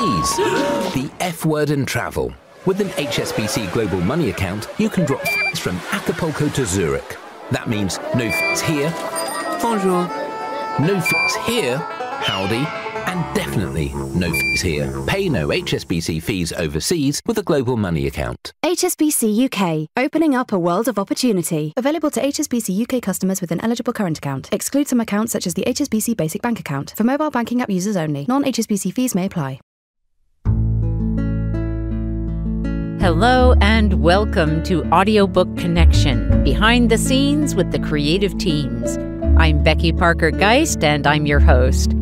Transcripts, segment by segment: fees. The F word and travel. With an HSBC Global Money account, you can drop fees from Acapulco to Zurich. That means no fees here. Bonjour. No fees here. Howdy. And definitely no fees here. Pay no HSBC fees overseas with a Global Money account. HSBC UK, opening up a world of opportunity. Available to HSBC UK customers with an eligible current account. Excludes some accounts such as the HSBC Basic Bank account. For mobile banking app users only. Non-HSBC fees may apply. Hello and welcome to Audiobook Connection, behind the scenes with the creative teams. I'm Becky Parker Geist and I'm your host.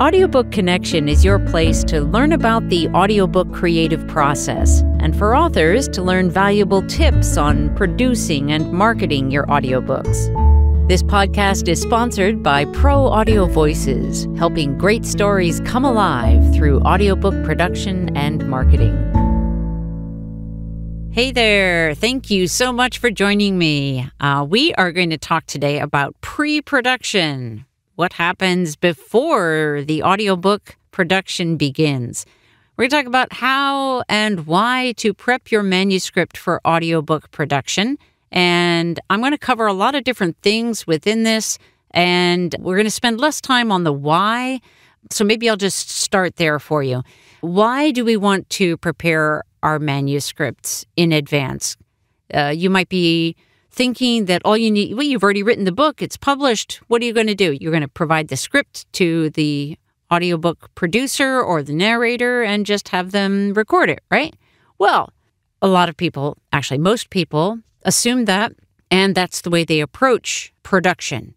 Audiobook Connection is your place to learn about the audiobook creative process and for authors to learn valuable tips on producing and marketing your audiobooks. This podcast is sponsored by Pro Audio Voices, helping great stories come alive through audiobook production and marketing. Hey there, thank you so much for joining me. We are going to talk today about pre-production. What happens before the audiobook production begins. We're going to talk about how and why to prep your manuscript for audiobook production. And I'm going to cover a lot of different things within this. And we're going to spend less time on the why. So maybe I'll just start there for you. Why do we want to prepare our manuscripts in advance? You might be thinking that all you need, well, you've already written the book, it's published, what are you going to do? You're going to provide the script to the audiobook producer or the narrator and just have them record it, right? Well, a lot of people, actually most people, assume that, and that's the way they approach production.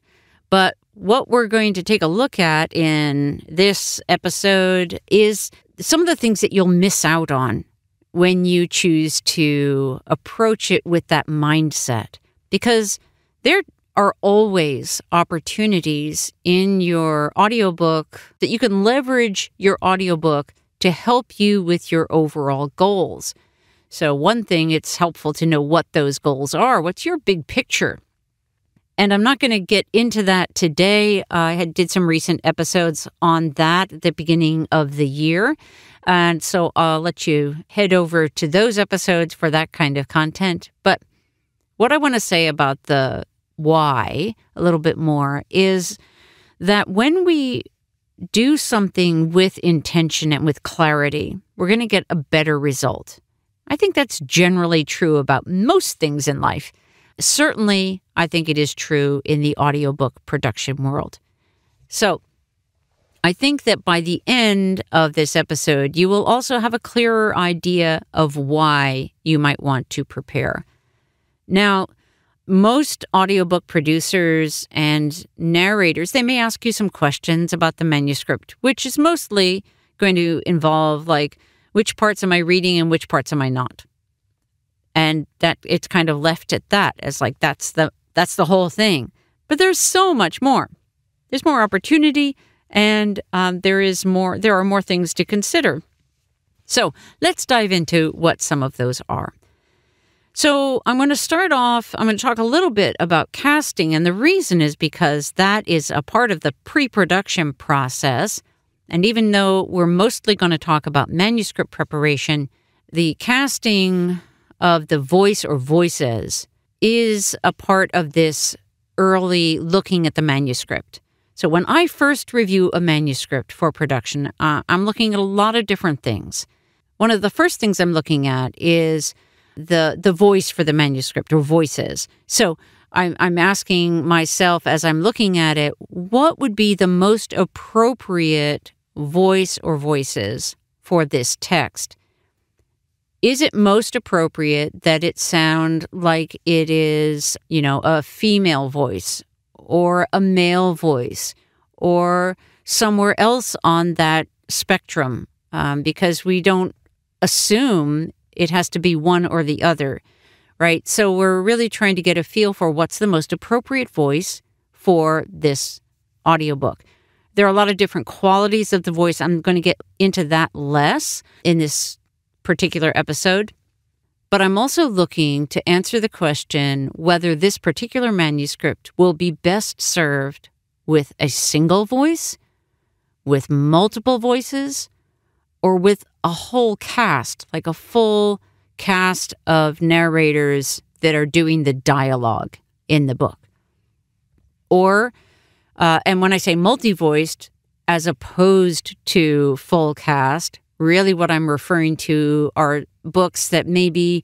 But what we're going to take a look at in this episode is some of the things that you'll miss out on when you choose to approach it with that mindset. Because there are always opportunities in your audiobook that you can leverage your audiobook to help you with your overall goals. So one thing, it's helpful to know what those goals are. What's your big picture? And I'm not going to get into that today. I did some recent episodes on that at the beginning of the year. And so I'll let you head over to those episodes for that kind of content. But what I want to say about the why a little bit more is that when we do something with intention and with clarity, we're going to get a better result. I think that's generally true about most things in life. Certainly, I think it is true in the audiobook production world. So I think that by the end of this episode, you will also have a clearer idea of why you might want to prepare. Now, most audiobook producers and narrators, they may ask you some questions about the manuscript, which is mostly going to involve, like, which parts am I reading and which parts am I not? And that it's kind of left at that as, like, that's the whole thing. But there's so much more. There's more opportunity and there are more things to consider. So let's dive into what some of those are. So I'm going to start off, I'm going to talk a little bit about casting, and the reason is because that is a part of the pre-production process. And even though we're mostly going to talk about manuscript preparation, the casting of the voice or voices is a part of this early looking at the manuscript. So when I first review a manuscript for production, I'm looking at a lot of different things. One of the first things I'm looking at is the voice for the manuscript or voices. So I'm asking myself as I'm looking at it, what would be the most appropriate voice or voices for this text? Is it most appropriate that it sound like it is, you know, a female voice or a male voice or somewhere else on that spectrum? Because we don't assume it has to be one or the other, right? So we're really trying to get a feel for what's the most appropriate voice for this audiobook. There are a lot of different qualities of the voice. I'm going to get into that less in this particular episode. But I'm also looking to answer the question whether this particular manuscript will be best served with a single voice, with multiple voices, or with a whole cast, like a full cast of narrators that are doing the dialogue in the book. Or, and when I say multi-voiced, as opposed to full cast, really what I'm referring to are books that maybe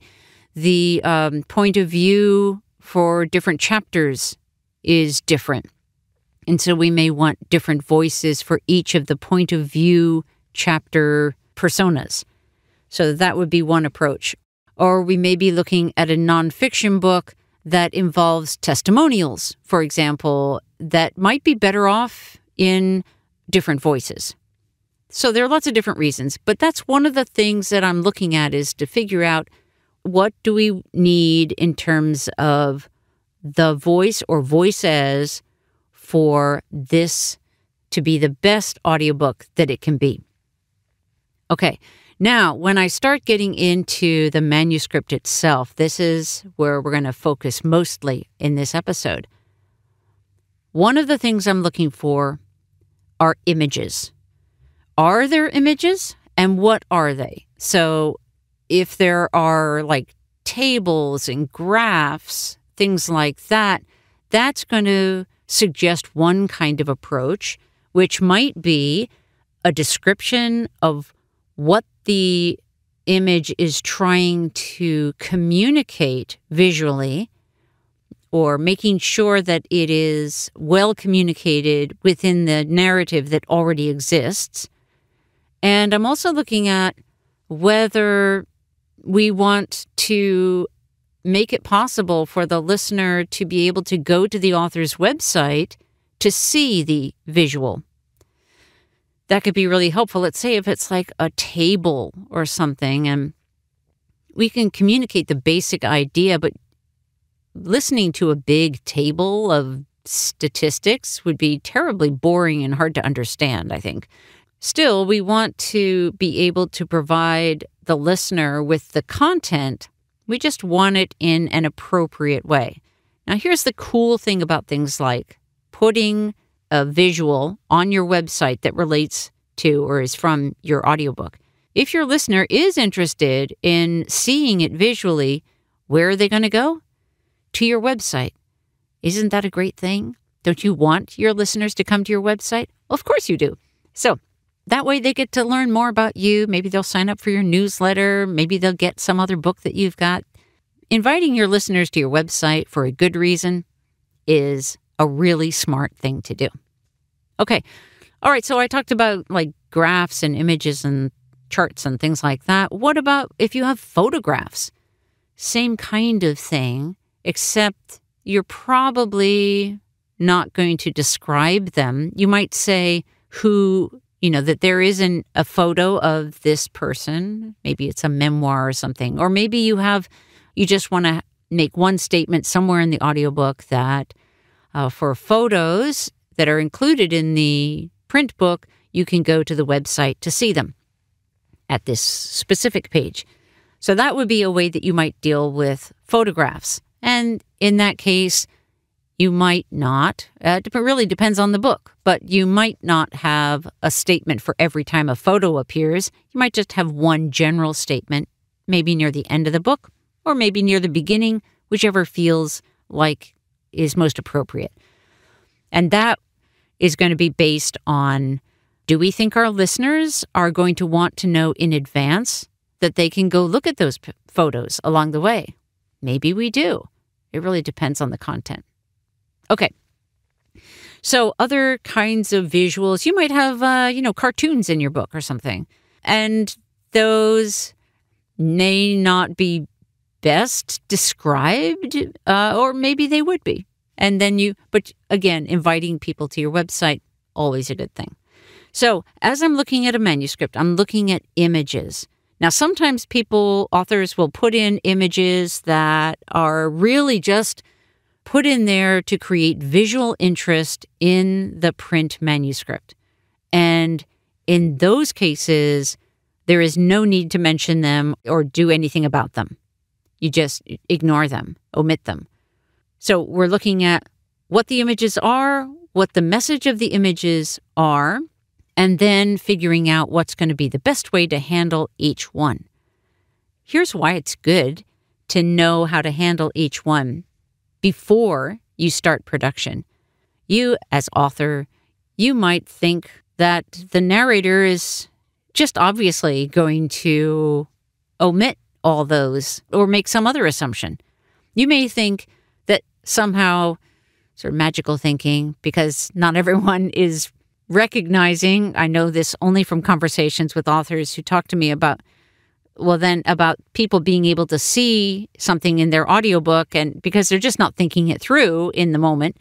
the point of view for different chapters is different. And so we may want different voices for each of the point of view chapter personas. So that would be one approach. Or we may be looking at a nonfiction book that involves testimonials, for example, that might be better off in different voices. So there are lots of different reasons, but that's one of the things that I'm looking at, is to figure out what do we need in terms of the voice or voices for this to be the best audiobook that it can be. Okay, now when I start getting into the manuscript itself, this is where we're going to focus mostly in this episode. One of the things I'm looking for are images. Are there images, and what are they? So if there are like tables and graphs, things like that, that's going to suggest one kind of approach, which might be a description of what the image is trying to communicate visually, or making sure that it is well communicated within the narrative that already exists. And I'm also looking at whether we want to make it possible for the listener to be able to go to the author's website to see the visual. That could be really helpful. Let's say if it's like a table or something, and we can communicate the basic idea, but listening to a big table of statistics would be terribly boring and hard to understand, I think. Still, we want to be able to provide the listener with the content. We just want it in an appropriate way. Now, here's the cool thing about things like putting a visual on your website that relates to or is from your audiobook. If your listener is interested in seeing it visually, where are they going to go? To your website. Isn't that a great thing? Don't you want your listeners to come to your website? Well, of course you do. So that way they get to learn more about you. Maybe they'll sign up for your newsletter. Maybe they'll get some other book that you've got. Inviting your listeners to your website for a good reason is a really smart thing to do. Okay. All right. So I talked about like graphs and images and charts and things like that. What about if you have photographs? Same kind of thing, except you're probably not going to describe them. You might say who... you know, that there isn't a photo of this person. Maybe it's a memoir or something. Or maybe you just want to make one statement somewhere in the audiobook that for photos that are included in the print book, you can go to the website to see them at this specific page. So that would be a way that you might deal with photographs. And in that case, you might not, it really depends on the book, but you might not have a statement for every time a photo appears. You might just have one general statement, maybe near the end of the book, or maybe near the beginning, whichever feels like is most appropriate. And that is going to be based on, do we think our listeners are going to want to know in advance that they can go look at those photos along the way? Maybe we do. It really depends on the content. Okay, so other kinds of visuals, you might have, cartoons in your book or something, and those may not be best described, or maybe they would be. And then but again, inviting people to your website, always a good thing. So as I'm looking at a manuscript, I'm looking at images. Now, sometimes authors will put in images that are really just put in there to create visual interest in the print manuscript. And in those cases, there is no need to mention them or do anything about them. You just ignore them, omit them. So we're looking at what the images are, what the message of the images are, and then figuring out what's going to be the best way to handle each one. Here's why it's good to know how to handle each one before you start production. You, as author, you might think that the narrator is just obviously going to omit all those or make some other assumption. You may think that somehow, sort of magical thinking, because not everyone is recognizing, I know this only from conversations with authors who talk to me about, well then, about people being able to see something in their audiobook, and because they're just not thinking it through in the moment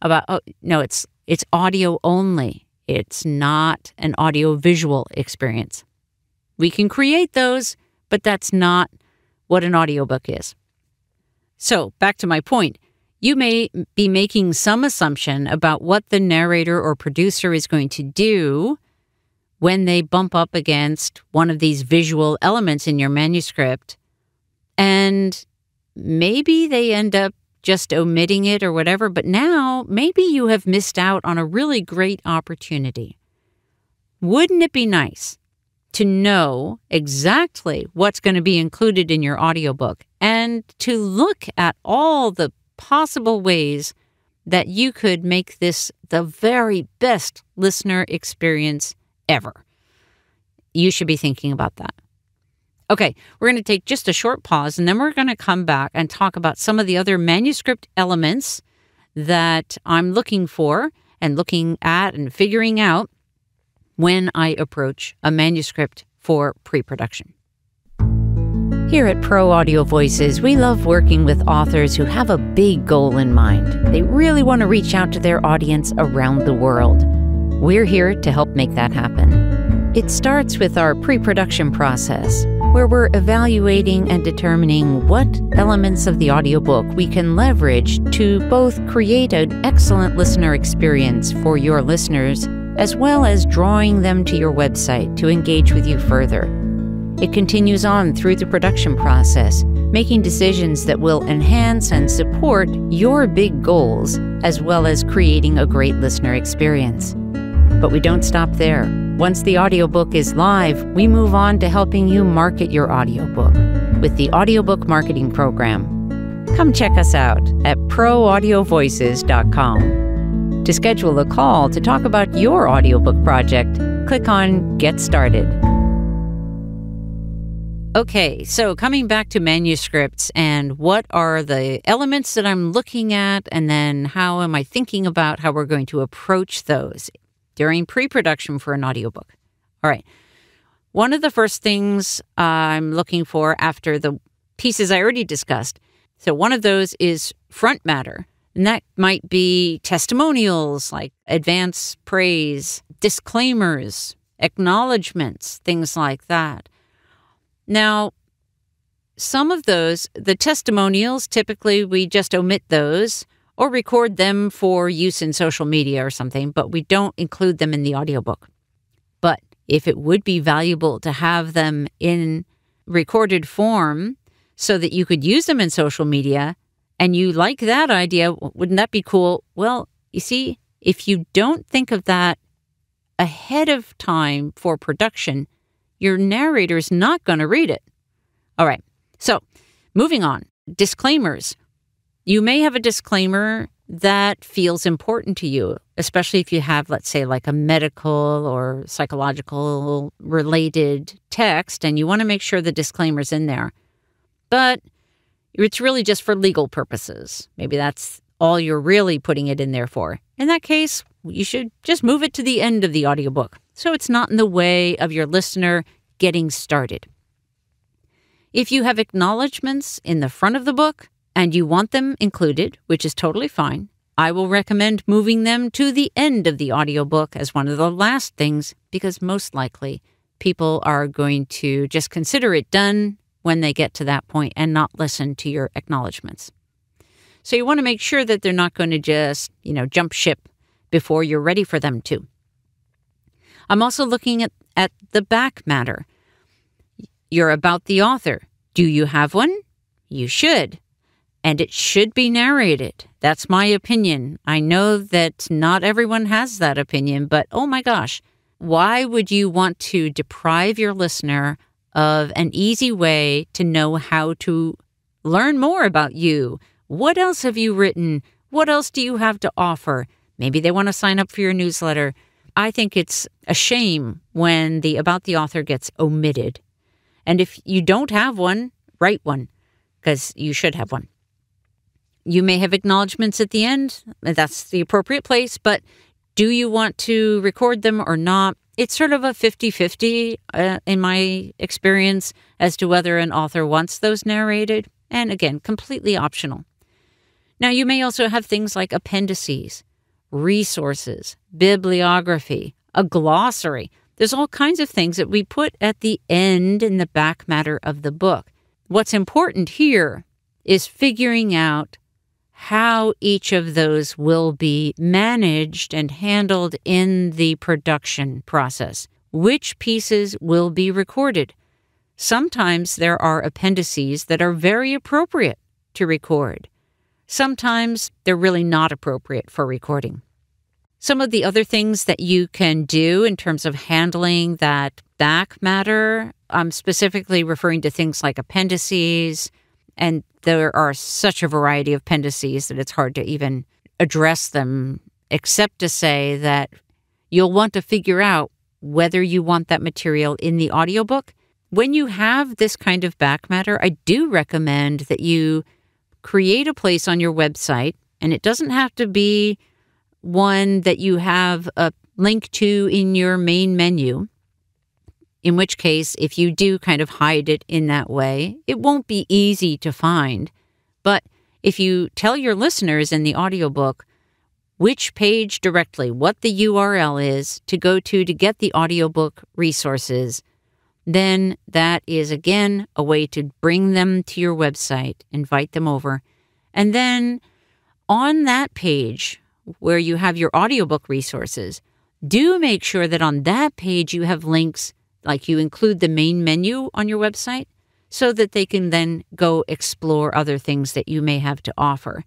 about, oh, no, it's audio only. It's not an audio-visual experience. We can create those, but that's not what an audiobook is. So, back to my point. You may be making some assumption about what the narrator or producer is going to do when they bump up against one of these visual elements in your manuscript, and maybe they end up just omitting it or whatever, but now maybe you have missed out on a really great opportunity. Wouldn't it be nice to know exactly what's going to be included in your audiobook and to look at all the possible ways that you could make this the very best listener experience ever? You should be thinking about that. Okay, we're going to take just a short pause, and then we're going to come back and talk about some of the other manuscript elements that I'm looking for and looking at and figuring out when I approach a manuscript for pre-production. Here at Pro Audio Voices, we love working with authors who have a big goal in mind. They really want to reach out to their audience around the world. We're here to help make that happen. It starts with our pre-production process, where we're evaluating and determining what elements of the audiobook we can leverage to both create an excellent listener experience for your listeners, as well as drawing them to your website to engage with you further. It continues on through the production process, making decisions that will enhance and support your big goals, as well as creating a great listener experience. But we don't stop there. Once the audiobook is live, we move on to helping you market your audiobook with the Audiobook Marketing Program. Come check us out at proaudiovoices.com. To schedule a call to talk about your audiobook project, click on Get Started. Okay, so coming back to manuscripts and what are the elements that I'm looking at, and then how am I thinking about how we're going to approach those during pre-production for an audiobook. All right, one of the first things I'm looking for after the pieces I already discussed, so one of those is front matter, and that might be testimonials like advance praise, disclaimers, acknowledgments, things like that. Now, some of those, the testimonials, typically we just omit those or record them for use in social media or something, but we don't include them in the audiobook. But if it would be valuable to have them in recorded form so that you could use them in social media, and you like that idea, wouldn't that be cool? Well, you see, if you don't think of that ahead of time for production, your narrator's not going to read it. All right, so moving on, disclaimers. You may have a disclaimer that feels important to you, especially if you have, let's say, like a medical or psychological related text, and you want to make sure the disclaimer's in there. But it's really just for legal purposes. Maybe that's all you're really putting it in there for. In that case, you should just move it to the end of the audiobook, so it's not in the way of your listener getting started. If you have acknowledgments in the front of the book and you want them included, which is totally fine, I will recommend moving them to the end of the audiobook as one of the last things, because most likely people are going to just consider it done when they get to that point and not listen to your acknowledgments. So you want to make sure that they're not going to just, jump ship before you're ready for them to. I'm also looking at the back matter. You're about the author. Do you have one? You should. And it should be narrated. That's my opinion. I know that not everyone has that opinion, but oh my gosh, Why would you want to deprive your listener of an easy way to know how to learn more about you? What else have you written? What else do you have to offer? Maybe they want to sign up for your newsletter. I think it's a shame when the About the Author gets omitted. And if you don't have one, write one, because you should have one. You may have acknowledgments at the end. That's the appropriate place. But do you want to record them or not? It's sort of a 50-50 in my experience as to whether an author wants those narrated. And again, completely optional. Now, you may also have things like appendices, resources, bibliography, a glossary. There's all kinds of things that we put at the end in the back matter of the book. What's important here is figuring out how each of those will be managed and handled in the production process. Which pieces will be recorded? Sometimes there are appendices that are very appropriate to record. Sometimes they're really not appropriate for recording. Some of the other things that you can do in terms of handling that back matter, I'm specifically referring to things like appendices, and there are such a variety of appendices that it's hard to even address them, except to say that you'll want to figure out whether you want that material in the audiobook. When you have this kind of back matter, I do recommend that you create a place on your website, and it doesn't have to be one that you have a link to in your main menu, in which case, if you do kind of hide it in that way, it won't be easy to find. But if you tell your listeners in the audiobook which page directly, what the URL is to go to get the audiobook resources, then that is, again, a way to bring them to your website, invite them over. And then on that page where you have your audiobook resources, do make sure that on that page you have links, like you include the main menu on your website, so that they can then go explore other things that you may have to offer.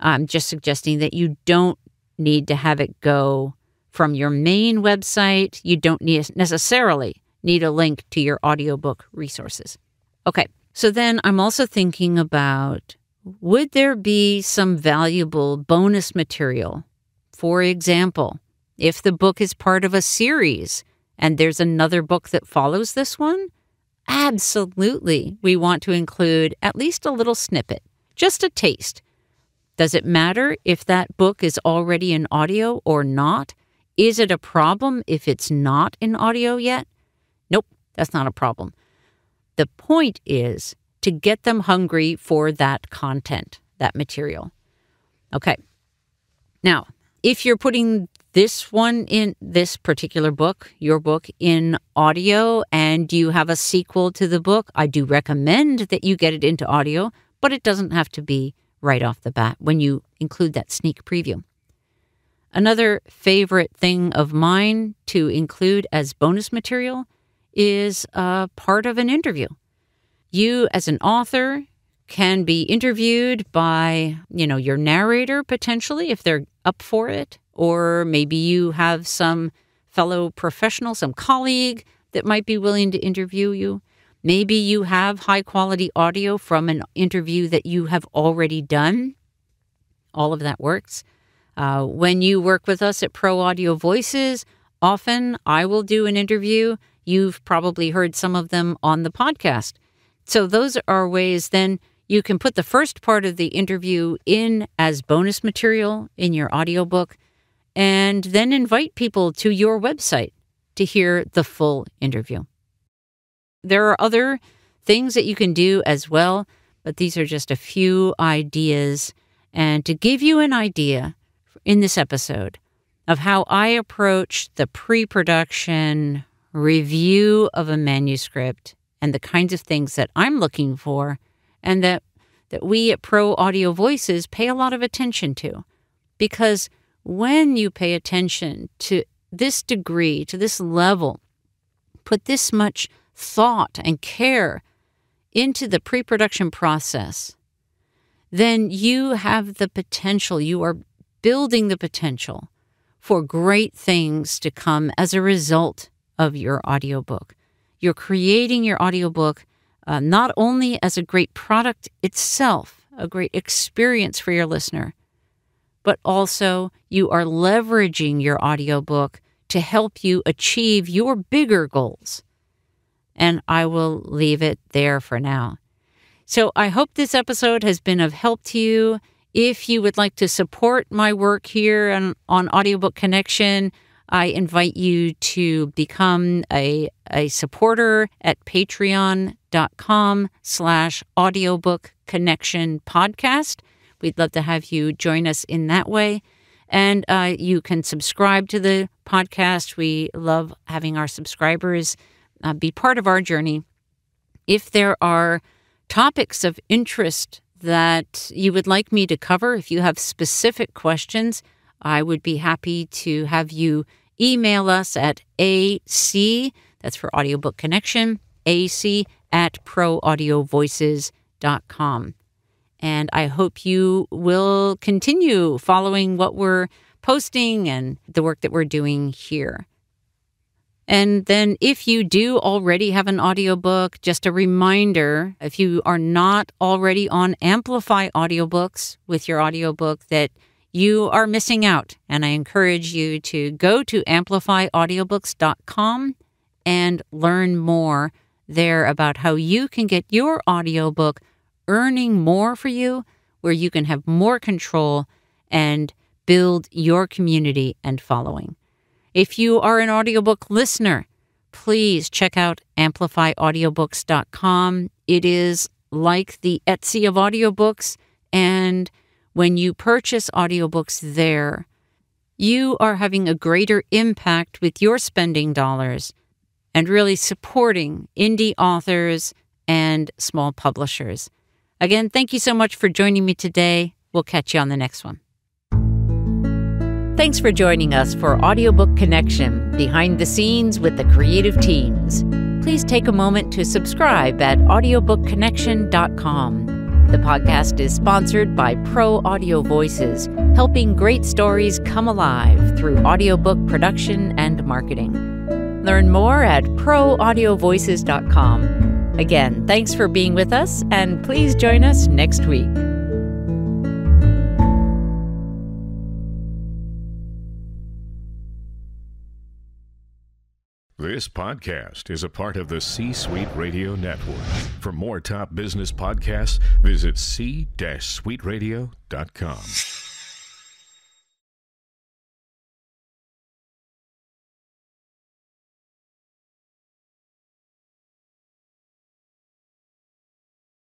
I'm just suggesting that you don't need to have it go from your main website. You don't necessarily need a link to your audiobook resources. Okay, so then I'm also thinking about, would there be some valuable bonus material? For example, if the book is part of a series and there's another book that follows this one, absolutely we want to include at least a little snippet, just a taste. Does it matter if that book is already in audio or not? Is it a problem if it's not in audio yet? Nope, that's not a problem. The point is to get them hungry for that content, that material. Okay. Now, if you're putting this one in, this particular book, your book, in audio, and you have a sequel to the book, I do recommend that you get it into audio, but it doesn't have to be right off the bat when you include that sneak preview. Another favorite thing of mine to include as bonus material is part of an interview. You, as an author, can be interviewed by, your narrator, potentially, if they're up for it. Or maybe you have some fellow professional, some colleague that might be willing to interview you. Maybe you have high-quality audio from an interview that you have already done. All of that works. When you work with us at Pro Audio Voices, often I will do an interview. You've probably heard some of them on the podcast. So those are ways then you can put the first part of the interview in as bonus material in your audiobook, and then invite people to your website to hear the full interview. There are other things that you can do as well, but these are just a few ideas. And to give you an idea in this episode of how I approach the pre-production review of a manuscript and the kinds of things that I'm looking for and that we at Pro Audio Voices pay a lot of attention to. Because when you pay attention to this degree, to this level, put this much thought and care into the pre-production process, then you have the potential, you are building the potential for great things to come as a result of your audiobook. You're creating your audiobook not only as a great product itself, a great experience for your listener, but also you are leveraging your audiobook to help you achieve your bigger goals. And I will leave it there for now. So I hope this episode has been of help to you. If you would like to support my work here on Audiobook Connection, I invite you to become a supporter at patreon.com/audiobookconnectionpodcast. We'd love to have you join us in that way. And you can subscribe to the podcast. We love having our subscribers be part of our journey. If there are topics of interest that you would like me to cover, if you have specific questions, I would be happy to have you email us at AC, that's for Audiobook Connection, AC@proaudiovoices.com. And I hope you will continue following what we're posting and the work that we're doing here. And then if you do already have an audiobook, just a reminder, if you are not already on Amplify Audiobooks with your audiobook, that you are missing out. And I encourage you to go to amplifyaudiobooks.com and learn more there about how you can get your audiobook earning more for you, where you can have more control and build your community and following. If you are an audiobook listener, please check out amplifyaudiobooks.com. It is like the Etsy of audiobooks, and when you purchase audiobooks there, you are having a greater impact with your spending dollars and really supporting indie authors and small publishers. Again, thank you so much for joining me today. We'll catch you on the next one. Thanks for joining us for Audiobook Connection, behind the scenes with the creative teams. Please take a moment to subscribe at audiobookconnection.com. The podcast is sponsored by Pro Audio Voices, helping great stories come alive through audiobook production and marketing. Learn more at proaudiovoices.com. Again, thanks for being with us, and please join us next week. This podcast is a part of the C-Suite Radio Network. For more top business podcasts, visit c-suiteradio.com.